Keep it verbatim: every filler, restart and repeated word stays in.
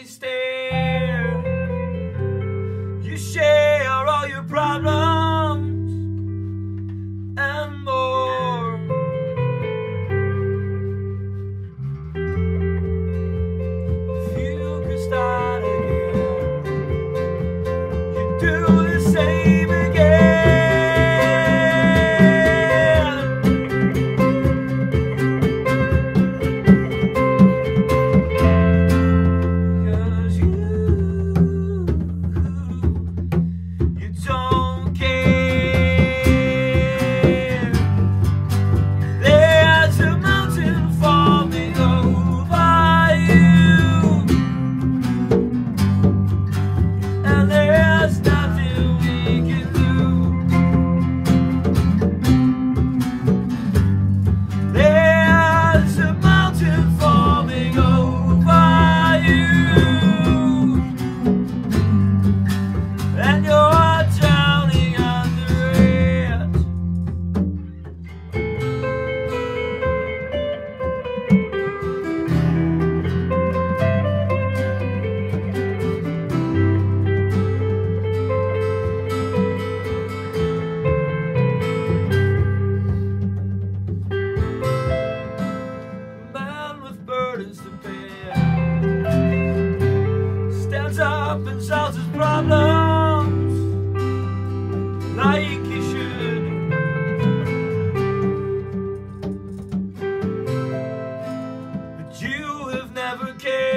lonely stare. You share all your problems and more. If you could start again, you'd do the same again. Up and solves his problems like he should. But you have never cared.